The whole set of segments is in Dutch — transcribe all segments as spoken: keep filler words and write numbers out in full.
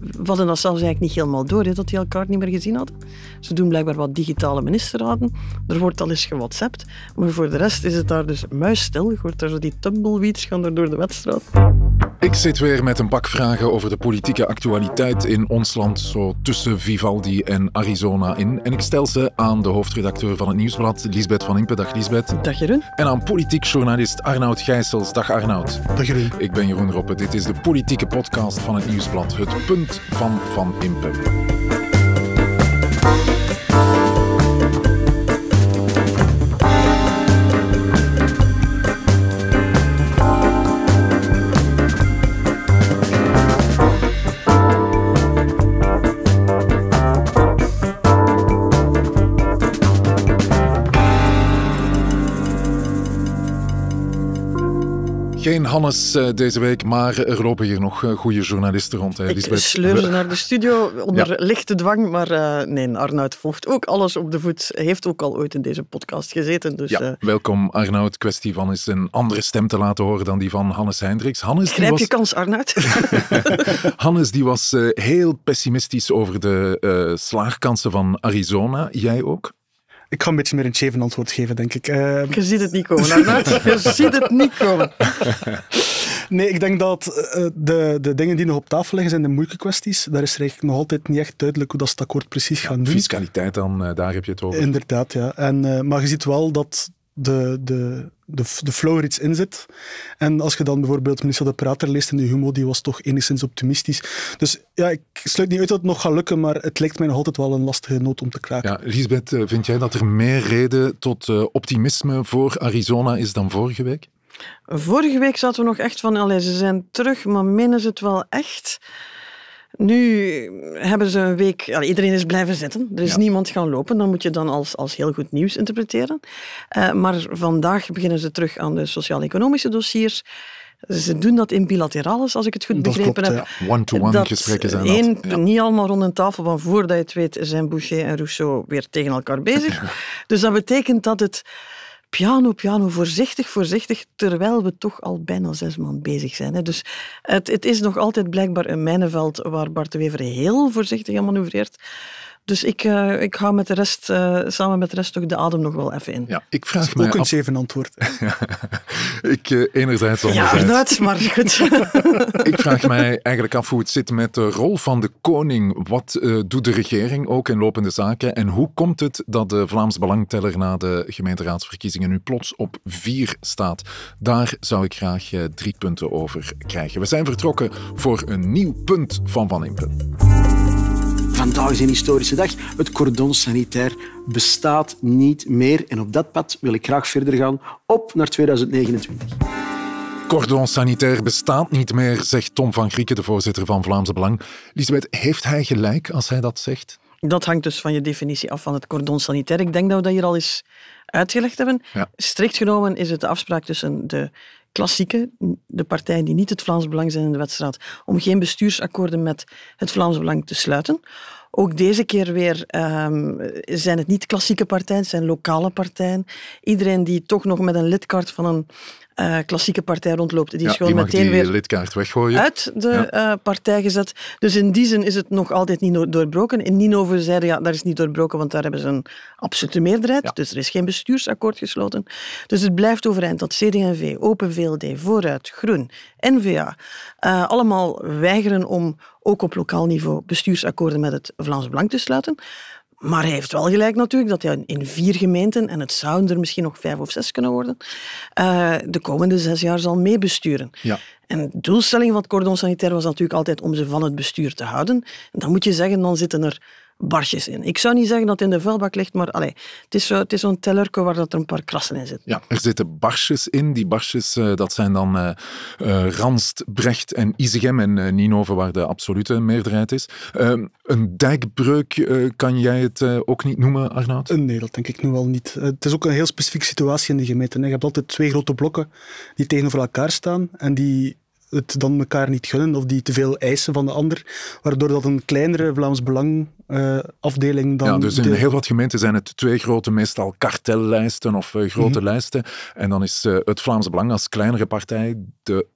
we hadden dat zelfs eigenlijk niet helemaal door, hè, dat die elkaar niet meer gezien hadden. Ze doen blijkbaar wat digitale ministerraden. Er wordt al eens gewhatsappt. Maar voor de rest is het daar dus muisstil. Je hoort daar zo die tumbleweeds gaan er door de wedstrijd. Ik zit weer met een pak vragen over de politieke actualiteit in ons land, zo tussen Vivaldi en Arizona in. En ik stel ze aan de hoofdredacteur van het Nieuwsblad, Liesbeth Van Impe. Dag Liesbeth. Dag Jeroen. En aan politiek journalist Arnout Gyssels. Dag Arnout. Dag Jeroen. Ik ben Jeroen Roppe. Dit is de politieke podcast van het Nieuwsblad, het Punt van Van Impe. Geen Hannes deze week, maar er lopen hier nog goede journalisten rond. Hè, Lisbeth? Ik sleur ze naar de studio onder ja. lichte dwang, maar uh, nee, Arnout volgt ook alles op de voet. Hij heeft ook al ooit in deze podcast gezeten. Dus, ja. uh, Welkom Arnout, kwestie van eens een andere stem te laten horen dan die van Hannes Hendriks. Hannes, Grijp was... je kans, Arnout. Hannes die was uh, heel pessimistisch over de uh, slaagkansen van Arizona. Jij ook? Ik ga een beetje meer een cheven antwoord geven, denk ik. Uh... Je ziet het niet komen, Arnout. Je ziet het niet komen. Nee, ik denk dat uh, de, de dingen die nog op tafel liggen zijn de moeilijke kwesties. Daar is eigenlijk nog altijd niet echt duidelijk hoe dat het akkoord precies gaan doen. Fiscaliteit dan, uh, daar heb je het over. Inderdaad, ja. En, uh, maar je ziet wel dat de, de, de, de flow er iets in zit. En als je dan bijvoorbeeld minister De Prater leest in de Humo, die was toch enigszins optimistisch. Dus ja, ik sluit niet uit dat het nog gaat lukken, maar het lijkt mij nog altijd wel een lastige noot om te kraken. Ja, Liesbeth, vind jij dat er meer reden tot uh, optimisme voor Arizona is dan vorige week? Vorige week zaten we nog echt van, allee, ze zijn terug, maar menen ze het wel echt? Nu hebben ze een week... Allee, iedereen is blijven zitten. Er is ja. niemand gaan lopen. Dat moet je dan als, als heel goed nieuws interpreteren. Uh, maar vandaag beginnen ze terug aan de sociaal-economische dossiers. Ze doen dat in bilaterales, als ik het goed begrepen heb. Ja. One-to-one gesprekken zijn dat. Één, ja. Niet allemaal rond een tafel, want voordat je het weet zijn Bouchez en Rousseau weer tegen elkaar bezig. Ja. Dus dat betekent dat het... Piano, piano, voorzichtig, voorzichtig, terwijl we toch al bijna zes maanden bezig zijn. Hè. Dus het, het is nog altijd blijkbaar een mijnenveld waar Bart de Wever heel voorzichtig aan manoeuvreert. Dus ik, uh, ik hou met de rest, uh, samen met de rest toch de adem nog wel even in. Ja, ik vraag dus mij ook af... een zeven antwoord. ik uh, enerzijds anderzijds. Ja, Arnout, maar goed. Ik vraag mij eigenlijk af hoe het zit met de rol van de koning. Wat uh, doet de regering ook in lopende zaken? En hoe komt het dat de Vlaams Belangteller na de gemeenteraadsverkiezingen nu plots op vier staat? Daar zou ik graag uh, drie punten over krijgen. We zijn vertrokken voor een nieuw Punt van Van Impe. Vandaag is een historische dag. Het Cordon Sanitair bestaat niet meer. En op dat pad wil ik graag verder gaan op naar twintig negenentwintig. Cordon Sanitair bestaat niet meer, zegt Tom van Grieken, de voorzitter van Vlaams Belang. Liesbeth, heeft hij gelijk als hij dat zegt? Dat hangt dus van je definitie af van het Cordon Sanitair. Ik denk dat we dat hier al eens uitgelegd hebben. Ja. Strikt genomen is het de afspraak tussen de klassieke, de partijen die niet het Vlaams Belang zijn in de wedstrijd, om geen bestuursakkoorden met het Vlaams Belang te sluiten. Ook deze keer weer um, zijn het niet klassieke partijen, het zijn lokale partijen. Iedereen die toch nog met een lidkaart van een uh, klassieke partij rondloopt, die ja, is gewoon die meteen weer lidkaart weggooien. Uit de ja. uh, partij gezet. Dus in die zin is het nog altijd niet doorbroken. In Ninove zeiden, ja, daar is niet doorbroken, want daar hebben ze een absolute meerderheid. Ja. Dus er is geen bestuursakkoord gesloten. Dus het blijft overeind dat C D en V, Open V L D, Vooruit, Groen, N V A, uh, allemaal weigeren om ook op lokaal niveau bestuursakkoorden met het Vlaams Belang te sluiten. Maar hij heeft wel gelijk natuurlijk dat hij in vier gemeenten, en het zouden er misschien nog vijf of zes kunnen worden, uh, de komende zes jaar zal meebesturen. Ja. En de doelstelling van het Cordon Sanitair was natuurlijk altijd om ze van het bestuur te houden. En dan moet je zeggen, dan zitten er barjes in. Ik zou niet zeggen dat het in de vuilbak ligt, maar allez, het is, zo, het is zo'n tellerke waar dat er een paar krassen in zitten. Ja, er zitten barjes in. Die barjes, uh, dat zijn dan uh, uh, Ranst, Brecht en Izegem en uh, Ninove, waar de absolute meerderheid is. Uh, een dijkbreuk uh, kan jij het uh, ook niet noemen, Arnout? Nee, dat denk ik nu wel niet. Uh, het is ook een heel specifieke situatie in de gemeente. Hè. Je hebt altijd twee grote blokken die tegenover elkaar staan en die het dan elkaar niet gunnen of die te veel eisen van de ander, waardoor dat een kleinere Vlaams Belang uh, afdeling dan... Ja, dus in de... heel wat gemeenten zijn het twee grote, meestal kartellijsten of uh, grote mm-hmm. lijsten. En dan is uh, het Vlaams Belang als kleinere partij de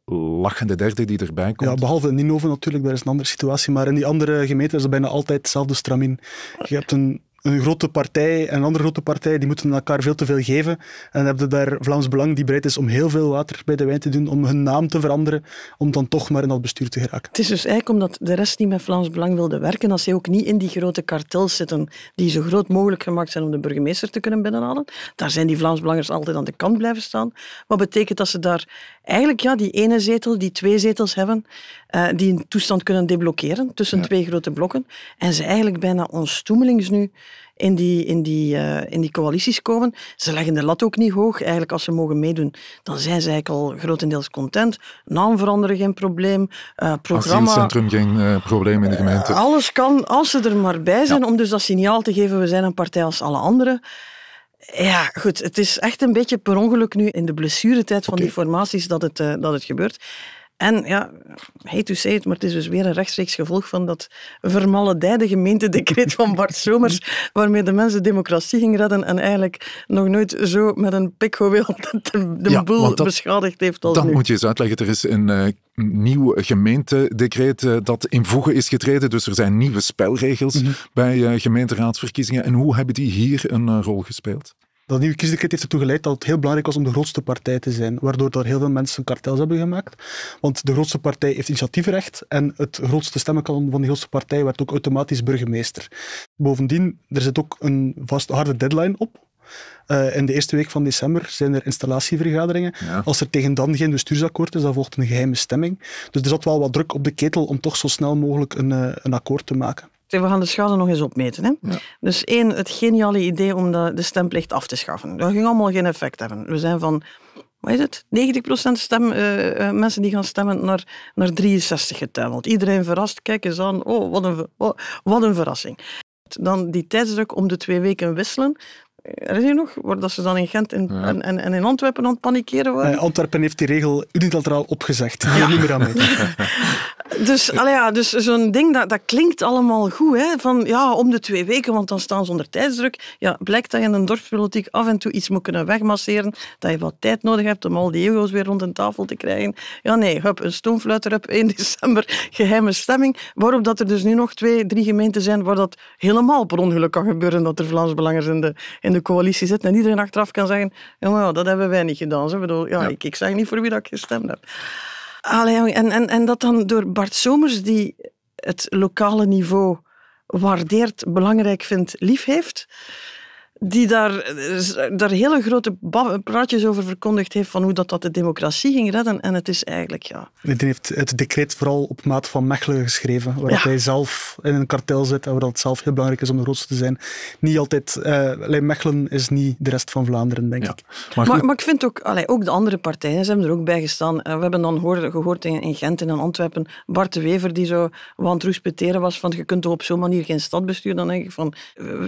lachende derde die erbij komt. Ja, behalve in Ninove natuurlijk, daar is een andere situatie, maar in die andere gemeenten is het bijna altijd hetzelfde stramien. Je hebt een... Een grote partij en een andere grote partij, die moeten elkaar veel te veel geven. En hebben daar Vlaams Belang die bereid is om heel veel water bij de wijn te doen, om hun naam te veranderen, om dan toch maar in dat bestuur te geraken. Het is dus eigenlijk omdat de rest niet met Vlaams Belang wilde werken, als zij ook niet in die grote kartels zitten, die zo groot mogelijk gemaakt zijn om de burgemeester te kunnen binnenhalen. Daar zijn die Vlaams Belangers altijd aan de kant blijven staan. Wat betekent dat ze daar eigenlijk ja, die ene zetel, die twee zetels hebben, uh, die een toestand kunnen deblokkeren tussen ja. twee grote blokken. En ze eigenlijk bijna onstoemelings nu in die, in die, uh, in die coalities komen. Ze leggen de lat ook niet hoog. Eigenlijk als ze mogen meedoen, dan zijn ze eigenlijk al grotendeels content. Naam veranderen, geen probleem. Uh, programma... Asielcentrum, geen uh, probleem in de gemeente. Uh, alles kan, als ze er maar bij zijn, ja. om dus dat signaal te geven, we zijn een partij als alle anderen. Ja, goed. Het is echt een beetje per ongeluk nu in de blessuretijd van okay. die formaties dat het, uh, dat het gebeurt. En ja, hate to say it, maar het is dus weer een rechtstreeks gevolg van dat vermaledijde gemeentedecreet van Bart Somers, waarmee de mensen democratie ging redden en eigenlijk nog nooit zo met een pikgeweel de, de ja, boel dat, beschadigd heeft als dat nu. Dat moet je eens uitleggen. Er is een uh, nieuw gemeentedecreet uh, dat in voege is getreden, dus er zijn nieuwe spelregels mm-hmm. bij uh, gemeenteraadsverkiezingen. En hoe hebben die hier een uh, rol gespeeld? Dat nieuwe kiesdecreet heeft ertoe geleid dat het heel belangrijk was om de grootste partij te zijn, waardoor daar heel veel mensen kartels hebben gemaakt. Want de grootste partij heeft initiatiefrecht en het grootste stemmenkanaal van die grootste partij werd ook automatisch burgemeester. Bovendien, er zit ook een vast harde deadline op. Uh, in de eerste week van december zijn er installatievergaderingen. Ja. Als er tegen dan geen bestuursakkoord is, dan volgt een geheime stemming. Dus er zat wel wat druk op de ketel om toch zo snel mogelijk een, uh, een akkoord te maken. We gaan de schade nog eens opmeten. Hè? Ja. Dus één, het geniale idee om de, de stemplicht af te schaffen. Dat ging allemaal geen effect hebben. We zijn van, wat is het, negentig procent stem, uh, uh, mensen die gaan stemmen naar, naar drieënzestig procent getuimeld. Iedereen verrast, kijk eens aan, oh wat, een, oh, wat een verrassing. Dan die tijdsdruk om de twee weken wisselen. Er is hier nog, waar dat ze dan in Gent en, ja. en, en in Antwerpen aan het panikeren waren. Nee, Antwerpen heeft die regel unilateraal opgezegd. Ja. Niet meer aan mee. Dus, allee, ja, dus zo'n ding, dat, dat klinkt allemaal goed. Hè? Van, ja, om de twee weken, want dan staan ze onder tijdsdruk. Ja, blijkt dat je in een dorpspolitiek af en toe iets moet kunnen wegmasseren. Dat je wat tijd nodig hebt om al die ego's weer rond een tafel te krijgen. Ja, nee, hup, een stoomfluiter, op één december, geheime stemming. Waarop dat er dus nu nog twee, drie gemeenten zijn waar dat helemaal per ongeluk kan gebeuren dat er Vlaams Belangers in de, in de coalitie zitten. En iedereen achteraf kan zeggen, ja, dat hebben wij niet gedaan. Zo. Ik bedoel, ja, ja. Ik, ik zeg niet voor wie dat ik gestemd heb. Allee, en, en, en dat dan door Bart Somers, die het lokale niveau waardeert, belangrijk vindt, lief heeft, die daar, daar hele grote praatjes over verkondigd heeft van hoe dat, dat de democratie ging redden. En het is eigenlijk, ja... Hij heeft het decreet vooral op maat van Mechelen geschreven, waar ja. hij zelf in een kartel zit en waar het zelf heel belangrijk is om de grootste te zijn. Niet altijd... Uh, Mechelen is niet de rest van Vlaanderen, denk ja. ik. Maar, maar, maar ik vind ook... Allee, ook de andere partijen, ze hebben er ook bij gestaan. Uh, we hebben dan hoor, gehoord in, in Gent en in Antwerpen, Bart de Wever, die zo aan het roespeteren was van je kunt toch op zo'n manier geen stad besturen. Dan denk ik van... Uh,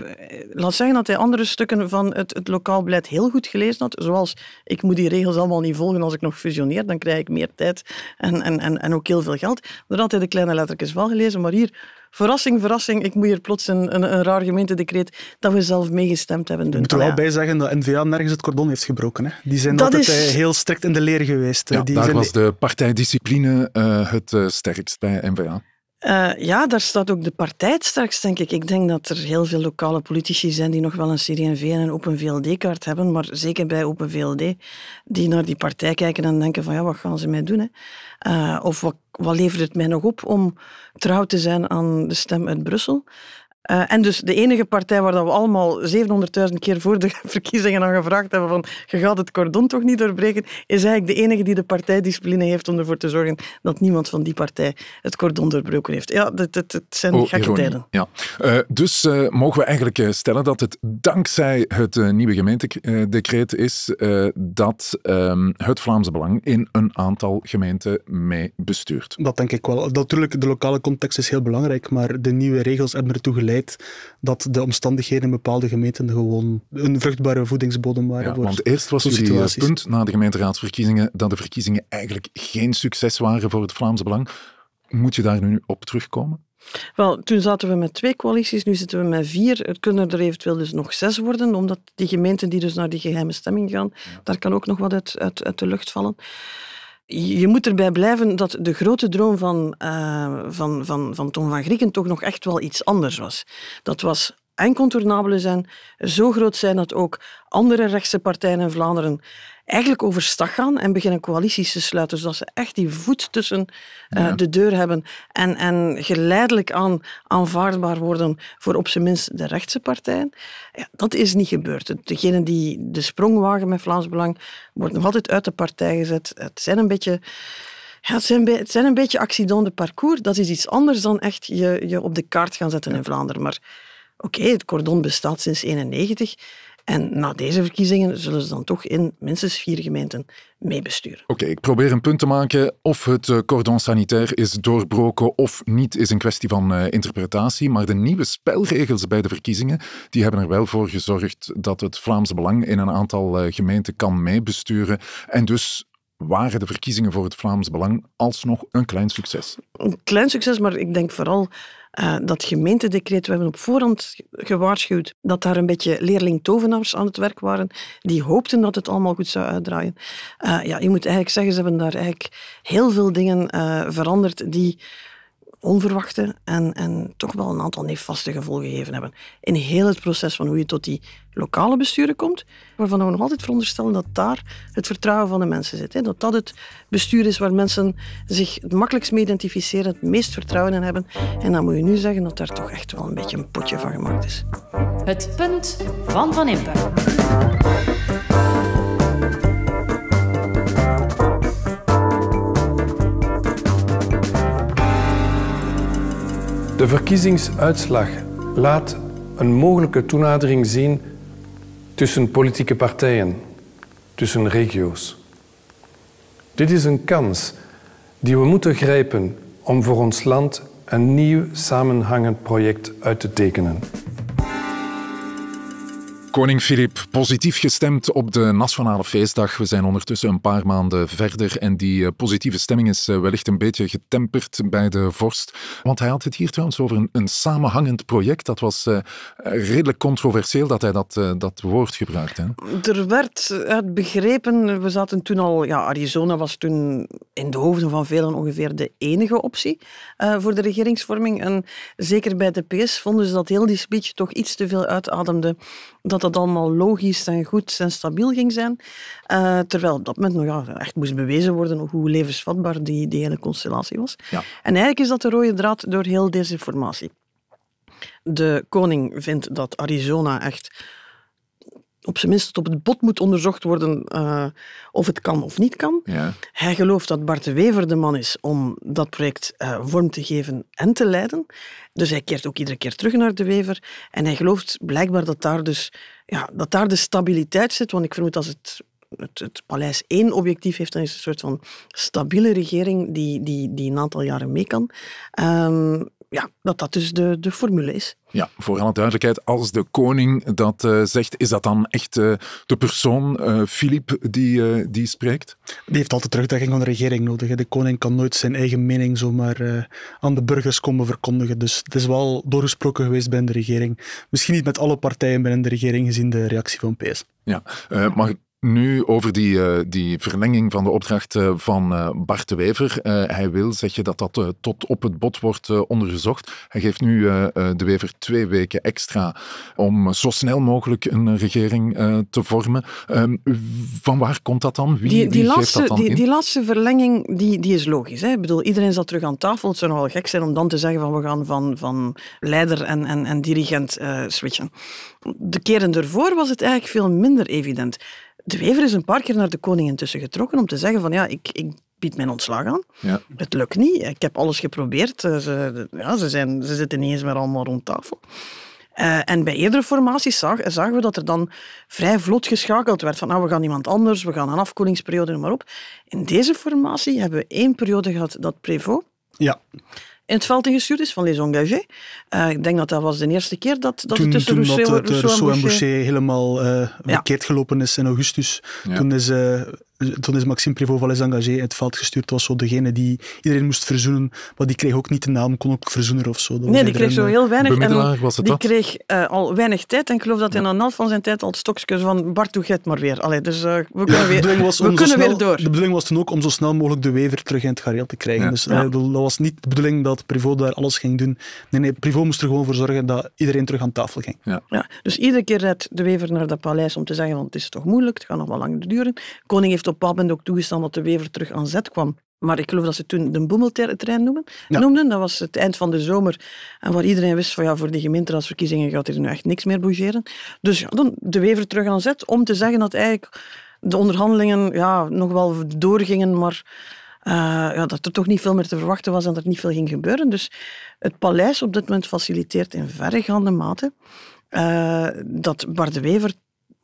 laat zeggen dat hij andere stukken van het, het lokaal beleid heel goed gelezen had, zoals ik moet die regels allemaal niet volgen als ik nog fusioneer, dan krijg ik meer tijd en, en, en, en ook heel veel geld. Daar had hij de kleine lettertjes wel gelezen, maar hier verrassing, verrassing, ik moet hier plots een, een, een raar gemeentedecreet dat we zelf meegestemd hebben. Ik moet er wel ja. bij zeggen dat N-V A nergens het cordon heeft gebroken. Hè. Die zijn dat altijd is... heel strikt in de leer geweest. Ja, die daar zijn... was de partijdiscipline uh, het uh, sterkst bij N-V A. Uh, ja, daar staat ook de partij het sterkst, denk ik. Ik denk dat er heel veel lokale politici zijn die nog wel een C D en V en een Open V L D-kaart hebben, maar zeker bij Open V L D, die naar die partij kijken en denken van ja, wat gaan ze mij doen? Hè? Uh, of wat, wat levert het mij nog op om trouw te zijn aan de stem uit Brussel? Uh, en dus de enige partij waar dat we allemaal zevenhonderdduizend keer voor de verkiezingen aan gevraagd hebben van je gaat het cordon toch niet doorbreken, is eigenlijk de enige die de partijdiscipline heeft om ervoor te zorgen dat niemand van die partij het cordon doorbroken heeft. Ja, dat, dat, dat zijn oh, gekke ironie. Tijden. Ja. Uh, dus uh, mogen we eigenlijk stellen dat het dankzij het uh, nieuwe gemeentedecreet is uh, dat uh, het Vlaams Belang in een aantal gemeenten mee bestuurt. Dat denk ik wel. Natuurlijk, de lokale context is heel belangrijk, maar de nieuwe regels hebben ertoe geleid beleid dat de omstandigheden in bepaalde gemeenten gewoon een vruchtbare voedingsbodem waren. Ja, voor want eerst was jullie het punt na de gemeenteraadsverkiezingen dat de verkiezingen eigenlijk geen succes waren voor het Vlaams Belang. Moet je daar nu op terugkomen? Wel, toen zaten we met twee coalities, nu zitten we met vier. Er kunnen er eventueel dus nog zes worden, omdat die gemeenten die dus naar die geheime stemming gaan, ja. daar kan ook nog wat uit, uit, uit de lucht vallen. Je moet erbij blijven dat de grote droom van, uh, van, van, van Tom van Grieken toch nog echt wel iets anders was. Dat was incontournabele zijn, zo groot zijn dat ook andere rechtse partijen in Vlaanderen eigenlijk overstag gaan en beginnen coalities te sluiten, zodat ze echt die voet tussen uh, ja. de deur hebben en, en geleidelijk aan aanvaardbaar worden voor op zijn minst de rechtse partijen. Ja, dat is niet gebeurd. Degenen die de sprong wagen met Vlaams Belang worden nog altijd uit de partij gezet. Het zijn een beetje... Ja, het, zijn, het zijn een beetje accident de parcours. Dat is iets anders dan echt je, je op de kaart gaan zetten ja. in Vlaanderen. Maar oké, okay, het cordon bestaat sinds negentien eenennegentig. En na deze verkiezingen zullen ze dan toch in minstens vier gemeenten meebesturen. Oké, okay, ik probeer een punt te maken. Of het cordon sanitair is doorbroken of niet, is een kwestie van uh, interpretatie. Maar de nieuwe spelregels bij de verkiezingen die hebben er wel voor gezorgd dat het Vlaams Belang in een aantal uh, gemeenten kan meebesturen. En dus waren de verkiezingen voor het Vlaams Belang alsnog een klein succes. Een klein succes, maar ik denk vooral... Uh, dat gemeentedecreet, we hebben op voorhand gewaarschuwd dat daar een beetje leerling-tovenaars aan het werk waren, die hoopten dat het allemaal goed zou uitdraaien. Uh, ja, je moet eigenlijk zeggen, ze hebben daar eigenlijk heel veel dingen uh, veranderd die onverwachte en, en toch wel een aantal nefaste gevolgen gegeven hebben. In heel het proces van hoe je tot die lokale besturen komt, waarvan we nog altijd veronderstellen dat daar het vertrouwen van de mensen zit. Hè? Dat dat het bestuur is waar mensen zich het makkelijkst mee identificeren, het meest vertrouwen in hebben. En dan moet je nu zeggen dat daar toch echt wel een beetje een potje van gemaakt is. Het punt van Van Impe. De verkiezingsuitslag laat een mogelijke toenadering zien tussen politieke partijen, tussen regio's. Dit is een kans die we moeten grijpen om voor ons land een nieuw samenhangend project uit te tekenen. Koning Filip, positief gestemd op de nationale feestdag. We zijn ondertussen een paar maanden verder en die positieve stemming is wellicht een beetje getemperd bij de vorst. Want hij had het hier trouwens over een, een samenhangend project. Dat was uh, redelijk controversieel dat hij dat, uh, dat woord gebruikte. Er werd uit begrepen, we zaten toen al... Ja, Arizona was toen in de hoofden van velen ongeveer de enige optie uh, voor de regeringsvorming. En zeker bij de P S vonden ze dat heel die speech toch iets te veel uitademde. Dat dat allemaal logisch en goed en stabiel ging zijn. Uh, terwijl op dat moment nog ja, echt moest bewezen worden hoe levensvatbaar die, die hele constellatie was. Ja. En eigenlijk is dat de rode draad door heel deze formatie. De koning vindt dat Arizona echt op zijn minst tot op het bot moet onderzocht worden uh, of het kan of niet kan. Ja. Hij gelooft dat Bart de Wever de man is om dat project uh, vorm te geven en te leiden. Dus hij keert ook iedere keer terug naar de Wever. En hij gelooft blijkbaar dat daar, dus, ja, dat daar de stabiliteit zit. Want ik vermoed als het, het, het paleis één objectief heeft, dan is het een soort van stabiele regering die, die, die een aantal jaren mee kan. Um, Ja, dat dat dus de, de formule is. Ja, voor alle duidelijkheid, als de koning dat uh, zegt, is dat dan echt uh, de persoon, Filip, uh, die, uh, die spreekt? Die heeft altijd terugdekking van de regering nodig. Hè. De koning kan nooit zijn eigen mening zomaar uh, aan de burgers komen verkondigen. Dus het is wel doorgesproken geweest binnen de regering. Misschien niet met alle partijen binnen de regering, gezien de reactie van P S. Ja, uh, maar... Nu over die, uh, die verlenging van de opdracht uh, van uh, Bart de Wever. Uh, hij wil, zeg je, dat dat uh, tot op het bot wordt uh, onderzocht. Hij geeft nu uh, uh, de Wever twee weken extra om zo snel mogelijk een regering uh, te vormen. Um, van waar komt dat dan? Wie, die, die, wie laatste, geeft dat dan die, die laatste verlenging die, die is logisch. Hè? Ik bedoel, iedereen zat terug aan tafel. Het zou nogal gek zijn om dan te zeggen van we gaan van, van leider en, en, en dirigent uh, switchen. De keren daarvoor was het eigenlijk veel minder evident. De Wever is een paar keer naar de koning intussen getrokken om te zeggen van ja, ik, ik bied mijn ontslag aan. Ja. Het lukt niet. Ik heb alles geprobeerd. Ze, ja, ze, zijn, ze zitten niet eens meer allemaal rond tafel. Uh, en bij eerdere formaties zag, zagen we dat er dan vrij vlot geschakeld werd van nou, we gaan iemand anders, we gaan een afkoelingsperiode, noem maar op. In deze formatie hebben we één periode gehad dat Prévot... Ja. in het veld ingestuurd is van Les Engagés. Uh, ik denk dat dat was de eerste keer dat, dat toen, het tussen Rousseau, dat, uh, Rousseau, Rousseau en Bouchez helemaal uh, verkeerd ja. gelopen is in augustus. Ja. Toen, is, uh, toen is Maxime Prévot van Les Engagés het veld gestuurd. Dat was zo degene die iedereen moest verzoenen, maar die kreeg ook niet de naam, kon ook verzoener of zo. Nee, die kreeg zo heel weinig. En was het die dat? kreeg uh, al weinig tijd en ik geloof dat hij ja. in een half van zijn tijd al het stokje van Bart doe het maar weer. Allee, dus uh, we kunnen, ja, weer, we kunnen snel, weer door. De bedoeling was toen ook om zo snel mogelijk de Wever terug in het gareel te krijgen. Ja. Dus uh, ja. dat was niet de bedoeling dat Prévot daar alles ging doen. Nee, nee, Prévot moest er gewoon voor zorgen dat iedereen terug aan tafel ging. Ja. Ja, dus iedere keer rijdt de Wever naar dat paleis om te zeggen, want het is toch moeilijk, het gaat nog wel langer duren. Koning heeft op Pappen ook toegestaan dat de Wever terug aan zet kwam. Maar ik geloof dat ze toen de boemeltrein noemden. Ja. noemden. Dat was het eind van de zomer. En waar iedereen wist van ja, voor die gemeenteraadsverkiezingen gaat er nu echt niks meer bougeren. Dus ja, dan de Wever terug aan zet om te zeggen dat eigenlijk de onderhandelingen ja, nog wel doorgingen, maar uh, ja, dat er toch niet veel meer te verwachten was en dat er niet veel ging gebeuren. Dus het paleis op dit moment faciliteert in verregaande mate uh, dat Bart de Wever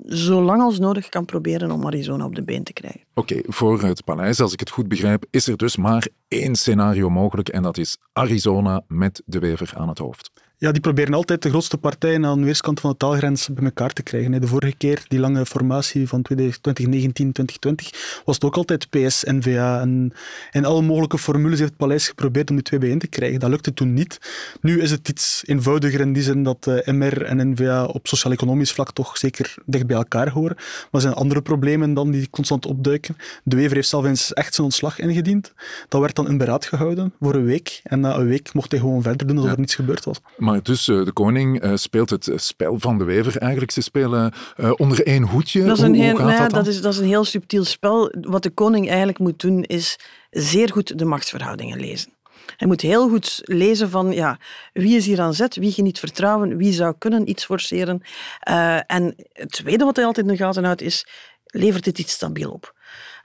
zo lang als nodig kan proberen om Arizona op de been te krijgen. Oké, okay, voor het paleis, als ik het goed begrijp, is er dus maar één scenario mogelijk en dat is Arizona met de Wever aan het hoofd. Ja, die proberen altijd de grootste partijen aan de weerskant van de taalgrens bij elkaar te krijgen. De vorige keer, die lange formatie van twintig negentien twintig twintig, was het ook altijd P S, N-V A. En in alle mogelijke formules heeft het paleis geprobeerd om die twee bijeen te krijgen. Dat lukte toen niet. Nu is het iets eenvoudiger in die zin dat M R en N-V A op sociaal-economisch vlak toch zeker dicht bij elkaar horen. Maar er zijn andere problemen dan die constant opduiken. De Wever heeft zelf eens echt zijn ontslag ingediend. Dat werd dan in beraad gehouden voor een week. En na een week mocht hij gewoon verder doen alsof ja. er niets gebeurd was. Maar dus de koning speelt het spel van de Wever eigenlijk. Ze spelen onder één hoedje. Dat is een, hoe, heel, hoe gaat nee, dat, dat, is, dat is een heel subtiel spel. Wat de koning eigenlijk moet doen, is zeer goed de machtsverhoudingen lezen. Hij moet heel goed lezen van ja, wie is hier aan zet, wie je niet vertrouwen, wie zou kunnen iets forceren. Uh, en het tweede wat hij altijd in de gaten houdt is, levert dit iets stabiel op?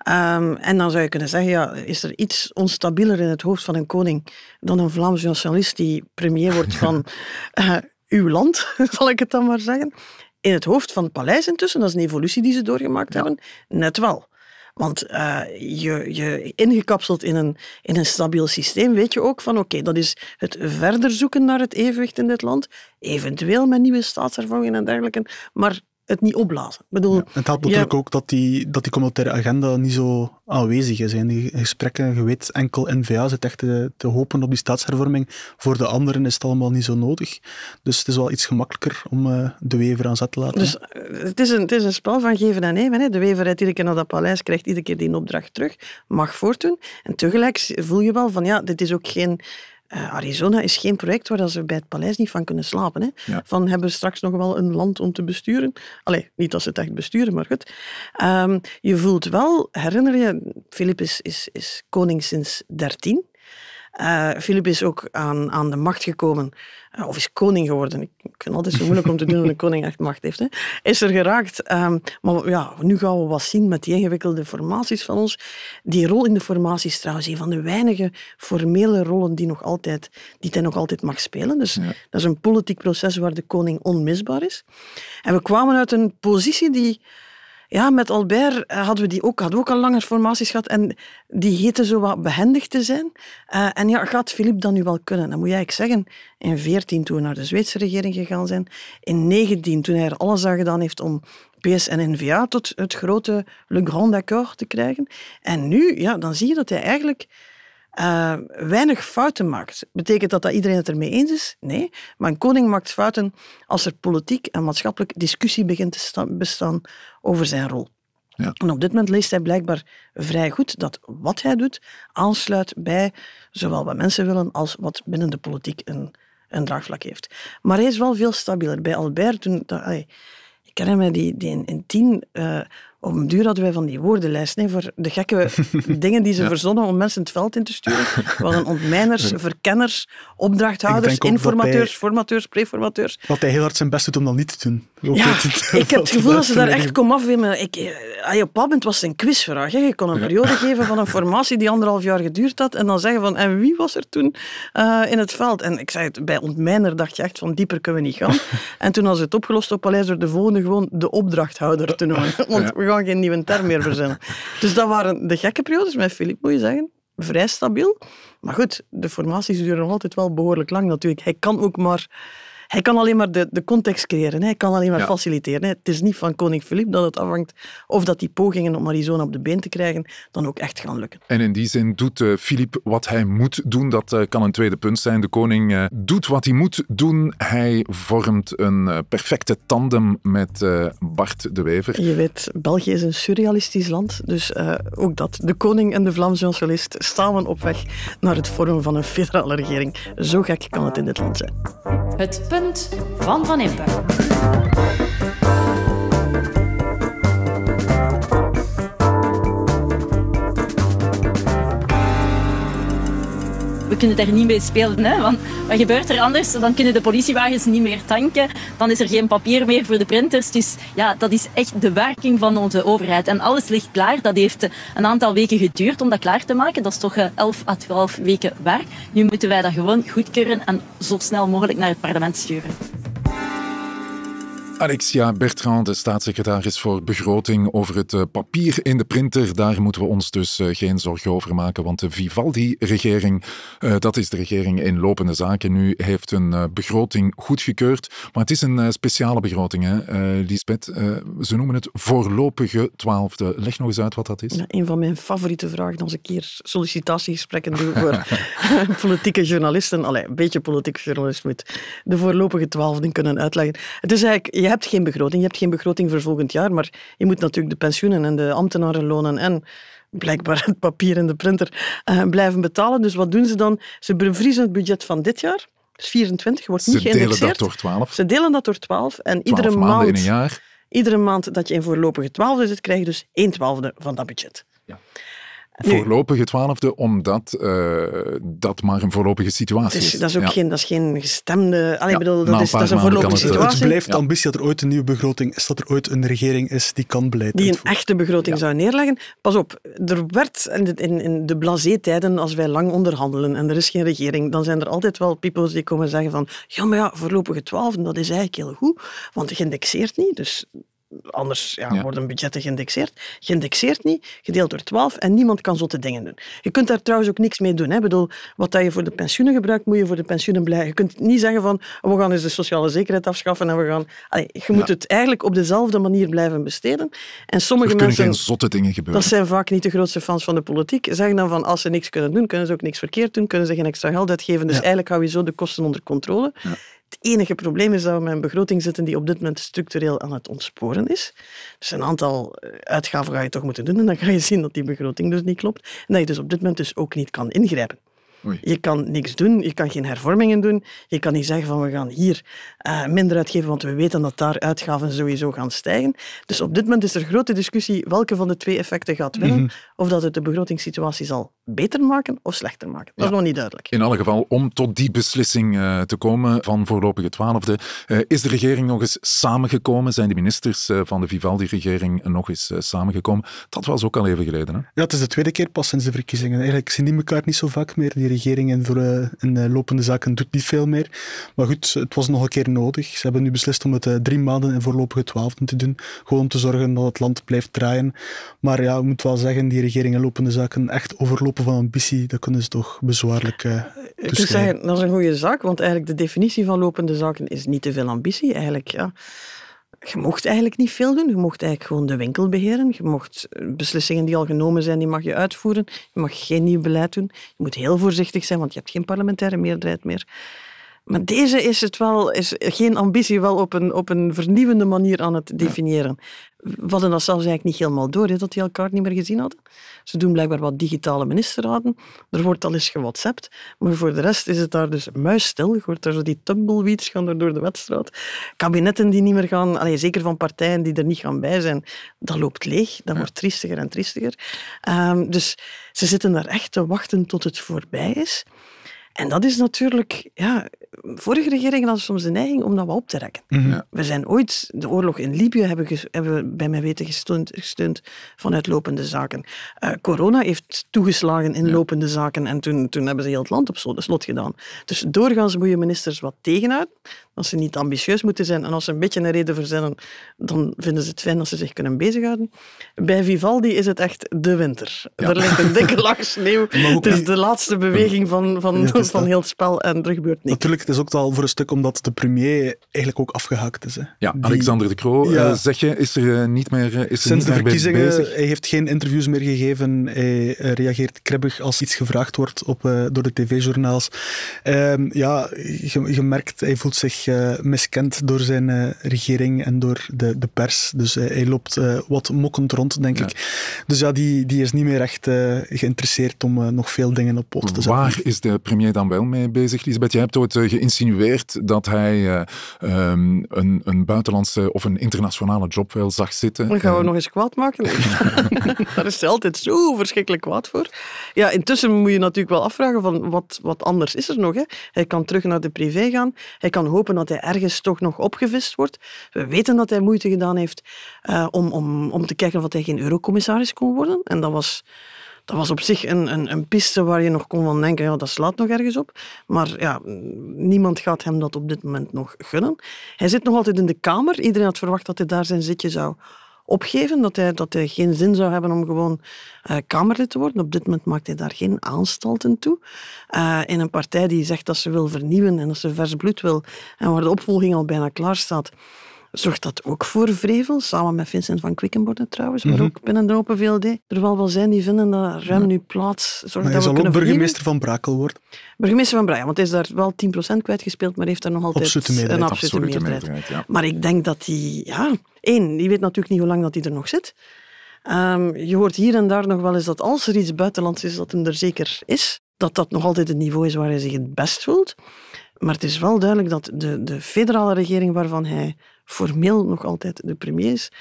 Um, en dan zou je kunnen zeggen, ja, is er iets onstabieler in het hoofd van een koning dan een Vlaams nationalist die premier wordt van uh, uw land, zal ik het dan maar zeggen. In het hoofd van het paleis intussen, dat is een evolutie die ze doorgemaakt ja. hebben, net wel. Want uh, je, je ingekapseld in een, in een stabiel systeem weet je ook van oké, okay, dat is het verder zoeken naar het evenwicht in dit land, eventueel met nieuwe staatshervormingen en dergelijke, maar het niet opblazen. Ik bedoel, ja, het helpt natuurlijk ja. ook dat die, dat die communautaire agenda niet zo aanwezig is. In die gesprekken, je weet, enkel N-V A zit echt te, te hopen op die staatshervorming. Voor de anderen is het allemaal niet zo nodig. Dus het is wel iets gemakkelijker om uh, de Wever aan zet te laten. Dus, het, is een, het is een spel van geven en nemen. Hè. De Wever rijdt iedere keer naar dat paleis, krijgt iedere keer die een opdracht terug, mag voortdoen. En tegelijk voel je wel van, ja, dit is ook geen... Uh, Arizona is geen project waar ze bij het paleis niet van kunnen slapen. Hè? Ja. Van, hebben we straks nog wel een land om te besturen? Allee, niet dat ze het echt besturen, maar goed. Um, je voelt wel, herinner je, Filip is, is, is koning sinds dertien. Uh, Filip is ook aan, aan de macht gekomen, uh, of is koning geworden. Ik, ik vind het altijd zo moeilijk om te doen dat een koning echt macht heeft. Hè. Is er geraakt. Um, maar ja, nu gaan we wat zien met die ingewikkelde formaties van ons. Die rol in de formatie is trouwens een van de weinige formele rollen die, nog altijd, die hij nog altijd mag spelen. Dus ja. dat is een politiek proces waar de koning onmisbaar is. En we kwamen uit een positie die... Ja, met Albert hadden we die ook, hadden we ook al langer formaties gehad en die heten zo wat behendig te zijn. Uh, en ja, gaat Filip dat nu wel kunnen? Dan moet jij zeggen, in veertien toen we naar de Zweedse regering gegaan zijn, in negentien toen hij er alles aan gedaan heeft om P S en N-V A tot het grote Le Grand Accord te krijgen. En nu, ja, dan zie je dat hij eigenlijk uh, weinig fouten maakt. Betekent dat dat iedereen het ermee eens is? Nee, maar een koning maakt fouten als er politiek en maatschappelijk discussie begint te bestaan over zijn rol. Ja. En op dit moment leest hij blijkbaar vrij goed dat wat hij doet aansluit bij zowel wat mensen willen als wat binnen de politiek een, een draagvlak heeft. Maar hij is wel veel stabieler. Bij Albert, toen, dat, ay, ik herinner mij die, die in, in tien... Uh, op een duur hadden wij van die woordenlijst nee, voor de gekke dingen die ze ja. verzonnen om mensen het veld in te sturen. We hadden ontmijners, verkenners, opdrachthouders, informateurs, hij, formateurs, preformateurs. Dat hij heel hard zijn best doet om dat niet te doen. Ook ja, het, ik heb het gevoel dat ze daar echt kom afwimmen. Op Pabbend was het een quizvraag. Hè. Je kon een periode ja. geven van een formatie die anderhalf jaar geduurd had en dan zeggen van, en wie was er toen uh, in het veld? En ik zei het, bij ontmijner dacht je echt van, dieper kunnen we niet gaan. En toen was het opgelost op Paleis door de volgende gewoon de opdrachthouder te noemen. Want ja. geen nieuwe term meer verzinnen. Dus dat waren de gekke periodes met Filip, moet je zeggen. vrij stabiel. Maar goed, de formaties duren nog altijd wel behoorlijk lang natuurlijk. Hij kan ook maar... Hij kan alleen maar de, de context creëren. Hij kan alleen maar ja. faciliteren. Het is niet van koning Filip dat het afhangt of dat die pogingen om Arizona op de been te krijgen dan ook echt gaan lukken. En in die zin doet uh, Filip wat hij moet doen. Dat uh, kan een tweede punt zijn. De koning uh, doet wat hij moet doen. Hij vormt een uh, perfecte tandem met uh, Bart de Wever. Je weet, België is een surrealistisch land. Dus uh, ook dat. De koning en de Vlaamse journalist samen op weg naar het vormen van een federale regering. Zo gek kan het in dit land zijn. Het Punt van Van Impe. We kunnen daar niet mee spelen, hè? Want wat gebeurt er anders? Dan kunnen de politiewagens niet meer tanken. Dan is er geen papier meer voor de printers. Dus ja, dat is echt de werking van onze overheid. En alles ligt klaar. Dat heeft een aantal weken geduurd om dat klaar te maken. Dat is toch elf à twaalf weken werk. Nu moeten wij dat gewoon goedkeuren en zo snel mogelijk naar het parlement sturen. Alexia Bertrand, de staatssecretaris voor Begroting, over het papier in de printer. Daar moeten we ons dus geen zorgen over maken, want de Vivaldi-regering, dat is de regering in lopende zaken nu, heeft een begroting goedgekeurd. Maar het is een speciale begroting, hè, Liesbeth. Ze noemen het voorlopige twaalfde. Leg nog eens uit wat dat is. Ja, een van mijn favoriete vragen als ik hier sollicitatiegesprekken doe voor politieke journalisten. Allee, een beetje politieke journalist moet de voorlopige twaalfde kunnen uitleggen. Het is eigenlijk... Je hebt geen begroting. Je hebt geen begroting voor volgend jaar, maar je moet natuurlijk de pensioenen en de ambtenarenlonen en blijkbaar het papier en de printer uh, blijven betalen. Dus wat doen ze dan? Ze bevriezen het budget van dit jaar. Dus vierentwintig wordt niet geïndexeerd. Ze delen dat door twaalf. Ze delen dat door twaalf. En iedere maand, maanden in een jaar. Iedere maand dat je in voorlopige twaalfde zit, krijg je dus een twaalfde van dat budget. Ja. Nu, voorlopige twaalfde, omdat uh, dat maar een voorlopige situatie is. Dus, dat is ook ja. geen, dat is geen gestemde... Allee, ja, bedoel, dat, is, dat is een voorlopige het, situatie. Het blijft de ja. ambitie dat er ooit een nieuwe begroting is, dat er ooit een regering is die kan beleid Die uitvoeren. Een echte begroting ja. zou neerleggen. Pas op, er werd in de, in, in de blasé-tijden, als wij lang onderhandelen en er is geen regering, dan zijn er altijd wel people's die komen zeggen van ja, maar ja, voorlopige twaalfde, dat is eigenlijk heel goed, want het indexeert niet, dus... Anders ja, ja. worden budgetten geïndexeerd. Geïndexeerd niet, gedeeld door twaalf en niemand kan zotte dingen doen. Je kunt daar trouwens ook niks mee doen. Hè. Ik bedoel, wat je voor de pensioenen gebruikt, moet je voor de pensioenen blijven. Je kunt niet zeggen van, we gaan eens de sociale zekerheid afschaffen en we gaan... Allee, je moet ja. het eigenlijk op dezelfde manier blijven besteden. En sommige er kunnen mensen, geen zotte dingen gebeuren. Dat zijn vaak niet de grootste fans van de politiek. Zeggen dan van, als ze niks kunnen doen, kunnen ze ook niks verkeerd doen, kunnen ze geen extra geld uitgeven. Dus ja. eigenlijk hou je zo de kosten onder controle. Ja. Het enige probleem is dat we met een begroting zitten die op dit moment structureel aan het ontsporen is. Dus een aantal uitgaven ga je toch moeten doen en dan ga je zien dat die begroting dus niet klopt. En dat je dus op dit moment dus ook niet kan ingrijpen. Oei. Je kan niks doen, je kan geen hervormingen doen. Je kan niet zeggen van we gaan hier uh, minder uitgeven, want we weten dat daar uitgaven sowieso gaan stijgen. Dus op dit moment is er grote discussie welke van de twee effecten gaat winnen. Mm-hmm. Of dat het de begrotingssituatie zal beter maken of slechter maken. Dat ja. is nog niet duidelijk. In alle geval, om tot die beslissing uh, te komen van voorlopige twaalfde, uh, is de regering nog eens samengekomen? Zijn de ministers uh, van de Vivaldi-regering nog eens uh, samengekomen? Dat was ook al even geleden. Hè? Ja, het is de tweede keer pas sinds de verkiezingen. Eigenlijk zien die elkaar niet zo vaak meer, die regering en voor, uh, in uh, lopende zaken doet niet veel meer. Maar goed, het was nog een keer nodig. Ze hebben nu beslist om het uh, drie maanden in voorlopige twaalfde te doen. Gewoon om te zorgen dat het land blijft draaien. Maar ja, ik moet wel zeggen, die regering en lopende zaken echt overlopen van ambitie, dat kunnen ze toch bezwaarlijk uh, ik zou zeggen, dat is een goede zaak, want eigenlijk de definitie van lopende zaken is niet te veel ambitie. Eigenlijk, ja, je mocht eigenlijk niet veel doen. Je mocht eigenlijk gewoon de winkel beheren. Je mocht beslissingen die al genomen zijn, die mag je uitvoeren. Je mag geen nieuw beleid doen. Je moet heel voorzichtig zijn, want je hebt geen parlementaire meerderheid meer. Maar deze is het wel, is geen ambitie, wel op een, op een vernieuwende manier aan het definiëren. We hadden dat zelfs eigenlijk niet helemaal door, he, dat die elkaar niet meer gezien hadden. Ze doen blijkbaar wat digitale ministerraden. Er wordt al eens gewhatsappt. Maar voor de rest is het daar dus muisstil. Je hoort daar zo die tumbleweeds gaan er door de wedstrijd. Kabinetten die niet meer gaan, allez, zeker van partijen die er niet gaan bij zijn, dat loopt leeg. Dat wordt triestiger en triestiger. Um, dus ze zitten daar echt te wachten tot het voorbij is. En dat is natuurlijk ja, vorige regeringen hadden soms de neiging om dat wel op te rekken. Mm-hmm. Ja. We zijn ooit de oorlog in Libië hebben, ges, hebben we bij mijn weten gesteund, gesteund vanuit lopende zaken. Uh, corona heeft toegeslagen in ja. lopende zaken en toen, toen hebben ze heel het land op slot gedaan. Dus doorgaans moet je ministers wat tegenhouden. Als ze niet ambitieus moeten zijn en als ze een beetje een reden verzinnen, dan vinden ze het fijn als ze zich kunnen bezighouden. Bij Vivaldi is het echt de winter. Ja. Er ligt een dikke laag sneeuw. Het is de laatste beweging van, van, ja, van heel het spel en er gebeurt niks. Natuurlijk, het is ook al voor een stuk omdat de premier eigenlijk ook afgehaakt is. Hè. Ja, Die... Alexander de Croo, ja. uh, zeg je, is er uh, niet meer bezig. Uh, Sinds de verkiezingen, hij heeft geen interviews meer gegeven. Hij uh, reageert kribbig als iets gevraagd wordt op, uh, door de tv-journaals. Um, ja, je, je merkt, hij voelt zich uh, miskend door zijn uh, regering en door de, de pers. Dus uh, hij loopt uh, wat mokkend rond, denk ja. ik. Dus ja, die, die is niet meer echt uh, geïnteresseerd om uh, nog veel dingen op poten te zetten. Waar is de premier dan wel mee bezig, Liesbeth? Je hebt ooit uh, geïnsinueerd dat hij uh, um, een, een buitenlandse of een internationale job wel zag zitten. Dan gaan we uh, nog eens kwaad maken. Daar is hij altijd zo verschrikkelijk kwaad voor. Ja, intussen moet je natuurlijk wel afvragen van wat, wat anders is er nog. Hè? Hij kan terug naar de privé gaan. Hij kan hopen dat hij ergens toch nog opgevist wordt. We weten dat hij moeite gedaan heeft uh, om, om, om te kijken of hij geen eurocommissaris kon worden. En dat was... Dat was op zich een, een, een piste waar je nog kon van denken, ja, dat slaat nog ergens op. Maar ja, niemand gaat hem dat op dit moment nog gunnen. Hij zit nog altijd in de Kamer. Iedereen had verwacht dat hij daar zijn zitje zou opgeven. Dat hij, dat hij geen zin zou hebben om gewoon uh, Kamerlid te worden. Op dit moment maakt hij daar geen aanstalten toe. Uh, in een partij die zegt dat ze wil vernieuwen en dat ze vers bloed wil en waar de opvolging al bijna klaar staat, zorgt dat ook voor vrevel, samen met Vincent van Quickenborne trouwens, maar mm-hmm. ook binnen de Open V L D. Er wel wel zijn die vinden dat ruim ja. nu plaats... Maar dat hij zal ook burgemeester van Brakel worden? Burgemeester van Brakel, want hij is daar wel tien procent kwijtgespeeld, maar heeft daar nog altijd absolute meerderheid, een absolute, absolute meerderheid. meerderheid ja. Maar ik denk dat hij... Ja, één, je weet natuurlijk niet hoe lang dat hij er nog zit. Um, je hoort hier en daar nog wel eens dat als er iets buitenlands is, dat hem er zeker is, dat dat nog altijd het niveau is waar hij zich het best voelt. Maar het is wel duidelijk dat de, de federale regering waarvan hij... formeel nog altijd de premier is,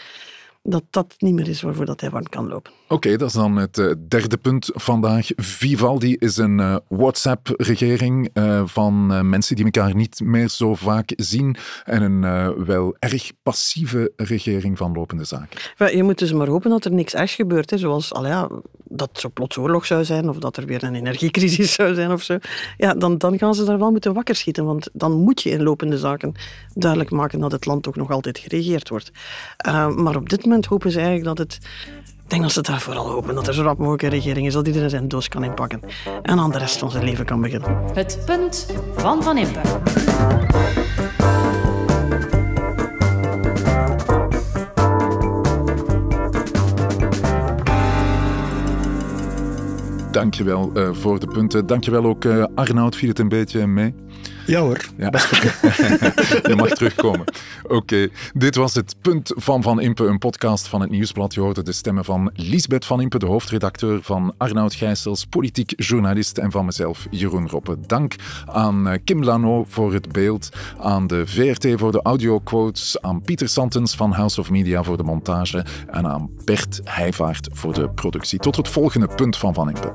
dat dat niet meer is waarvoor dat hij warm kan lopen. Oké, okay, dat is dan het uh, derde punt vandaag. Vivaldi is een uh, WhatsApp-regering uh, van uh, mensen die elkaar niet meer zo vaak zien en een uh, wel erg passieve regering van lopende zaken. Je moet dus maar hopen dat er niks ergs gebeurt, hè, zoals al ja, dat zo plots oorlog zou zijn of dat er weer een energiecrisis zou zijn of zo. Ja, dan, dan gaan ze daar wel moeten wakker schieten, want dan moet je in lopende zaken duidelijk maken dat het land toch nog altijd geregeerd wordt. Uh, maar op dit moment hopen ze eigenlijk dat het... Ik denk dat ze daar vooral hopen dat er zo rap mogelijk een regering is, dat iedereen zijn doos kan inpakken en aan de rest van zijn leven kan beginnen. Het punt van Van Impe. Dankjewel uh, voor de punten. Dankjewel ook uh, Arnout, viel het een beetje mee? Ja hoor, ja. Best oké. Je mag terugkomen. Oké, okay. Dit was het Punt van Van Impe, een podcast van het Nieuwsblad. Je hoorde de stemmen van Liesbeth Van Impe, de hoofdredacteur, van Arnout Gyssels, politiek journalist, en van mezelf, Jeroen Roppe. Dank aan Kim Lano voor het beeld, aan de V R T voor de audioquotes, aan Pieter Santens van House of Media voor de montage en aan Bert Heijvaart voor de productie. Tot het volgende Punt van Van Impe.